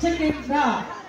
chicken duck.